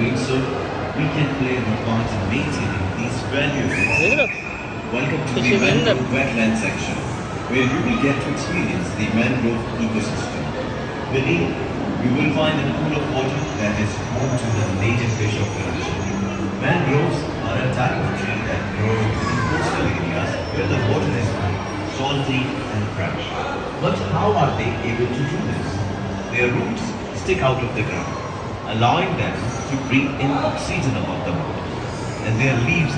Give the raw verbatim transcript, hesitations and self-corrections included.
Doing so, we can play the part in maintaining these values. Welcome to the mangrove wetland section, where you will get to experience the mangrove ecosystem. Beneath, you will find a pool of water that is home to the native fish of Karachi. Mangroves are a type of tree that grows in coastal areas where the water is high, salty and fresh. But how are they able to do this? Their roots stick out of the ground, allowing them to breathe in oxygen above the water, and their leaves.